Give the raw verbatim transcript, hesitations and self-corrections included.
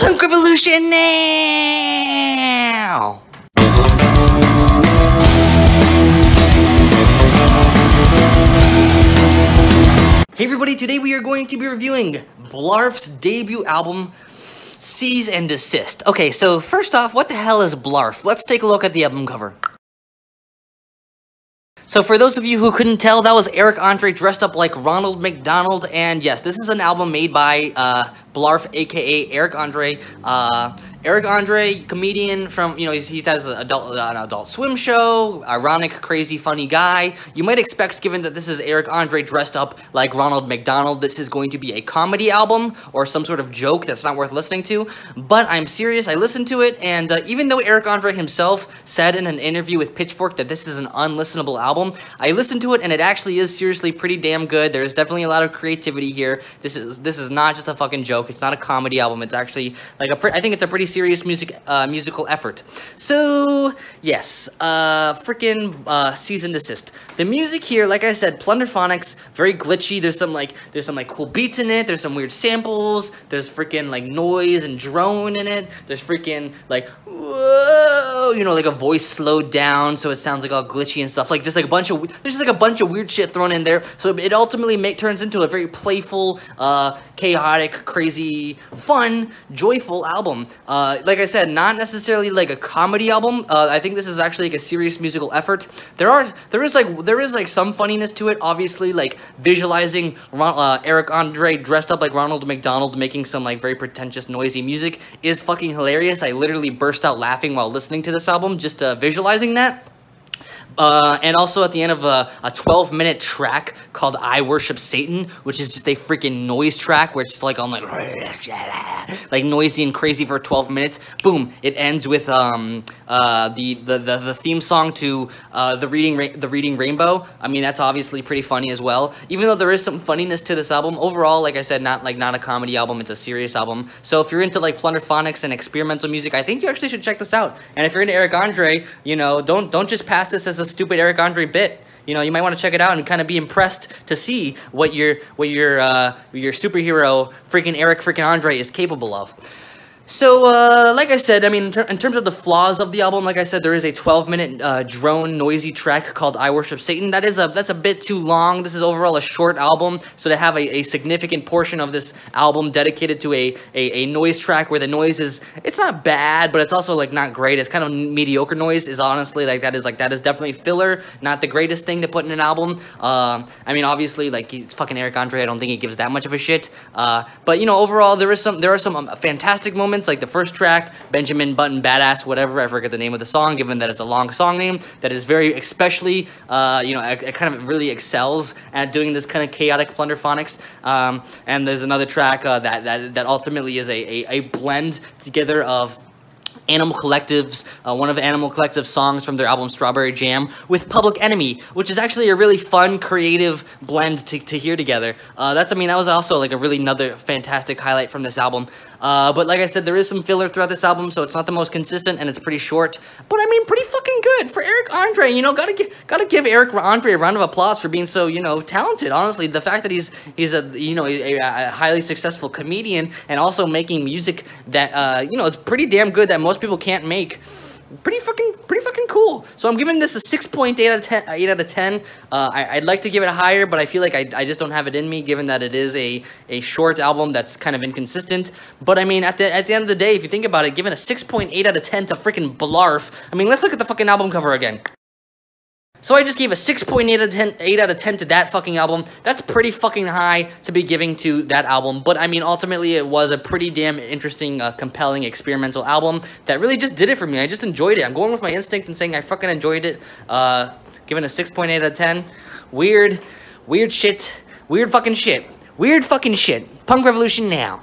Punk Revolution Now! Hey everybody, today we are going to be reviewing Blarf's debut album, Cease and Desist. Okay, so first off, what the hell is Blarf? Let's take a look at the album cover. So for those of you who couldn't tell, that was Eric Andre dressed up like Ronald McDonald, and yes, this is an album made by uh, Blarf, aka Eric Andre. Uh, Eric Andre, comedian from, you know, he's, he has an adult, uh, an adult swim show, ironic, crazy, funny guy. You might expect, given that this is Eric Andre dressed up like Ronald McDonald, this is going to be a comedy album or some sort of joke that's not worth listening to, but I'm serious, I listened to it, and uh, even though Eric Andre himself said in an interview with Pitchfork that this is an unlistenable album, I listened to it and it actually is seriously pretty damn good. There's definitely a lot of creativity here. This is this is not just a fucking joke. It's not a comedy album. It's actually like a I think it's a pretty serious music uh, musical effort. So yes, uh, freaking uh, Cease and Desist. The music here, like I said, Plunderphonics, very glitchy. There's some like there's some like cool beats in it. There's some weird samples. There's freaking like noise and drone in it. There's freaking like whoa, you know, like a voice slowed down so it sounds like all glitchy and stuff. Like just like. A bunch of there's just like a bunch of weird shit thrown in there, so it ultimately make, turns into a very playful, uh, chaotic, crazy, fun, joyful album. Uh, like I said, not necessarily like a comedy album. Uh, I think this is actually like a serious musical effort. There are there is like there is like some funniness to it. Obviously, like visualizing Ron, uh, Eric Andre dressed up like Ronald McDonald making some like very pretentious, noisy music is fucking hilarious. I literally burst out laughing while listening to this album just uh, visualizing that. Uh, and also at the end of a twelve-minute track called I Worship Satan, which is just a freaking noise track where it's just like, I'm like, like noisy and crazy for twelve minutes. Boom. It ends with um, uh, the, the, the, the theme song to uh, the, Reading Ra the Reading Rainbow. I mean, that's obviously pretty funny as well. Even though there is some funniness to this album, overall, like I said, not like not a comedy album. It's a serious album. So if you're into like Plunderphonics and experimental music, I think you actually should check this out. And if you're into Eric Andre, you know, don't, don't just pass this as a stupid Eric Andre bit. You know, you might want to check it out and kind of be impressed to see what your what your uh, your superhero freaking Eric freaking Andre is capable of. So, uh, like I said, I mean, in, ter in terms of the flaws of the album, like I said, there is a twelve-minute uh, drone noisy track called "I Worship Satan." That is a that's a bit too long. This is overall a short album, so to have a, a significant portion of this album dedicated to a, a a noise track where the noise is it's not bad, but it's also like not great. It's kind of mediocre noise. Is honestly like that is like that is definitely filler. Not the greatest thing to put in an album. Uh, I mean, obviously, like it's fucking Eric Andre. I don't think he gives that much of a shit. Uh, but you know, overall, there is some there are some um, fantastic moments. Like the first track, Benjamin Button Badass, whatever, I forget the name of the song, given that it's a long song name, that is very, especially, uh, you know, it, it kind of really excels at doing this kind of chaotic Plunderphonics. Um, and there's another track uh, that, that, that ultimately is a, a, a blend together of Animal Collective's, uh, one of Animal Collective's songs from their album Strawberry Jam with Public Enemy, which is actually a really fun, creative blend to, to hear together. Uh, that's, I mean, that was also like a really another fantastic highlight from this album. Uh, but like I said, there is some filler throughout this album, so it's not the most consistent and it's pretty short. But I mean, pretty fucking good for Eric Andre. You know, gotta give, gotta give Eric Andre a round of applause for being so, you know, talented. Honestly, the fact that he's he's a you know a, a highly successful comedian and also making music that uh, you know is pretty damn good that most people can't make. Pretty fucking, pretty fucking cool. So I'm giving this a six point eight out of ten. eight out of ten. Uh, I, I'd like to give it higher, but I feel like I, I just don't have it in me, given that it is a a short album that's kind of inconsistent. But I mean, at the at the end of the day, if you think about it, giving a six point eight out of ten to freaking Blarf. I mean, let's look at the fucking album cover again. So I just gave a six point eight out of ten, eight out of ten to that fucking album. That's pretty fucking high to be giving to that album. But, I mean, ultimately, it was a pretty damn interesting, uh, compelling, experimental album that really just did it for me. I just enjoyed it. I'm going with my instinct and saying I fucking enjoyed it. Uh, giving a six point eight out of ten. Weird. Weird shit. Weird fucking shit. Weird fucking shit. Punk Revolution Now!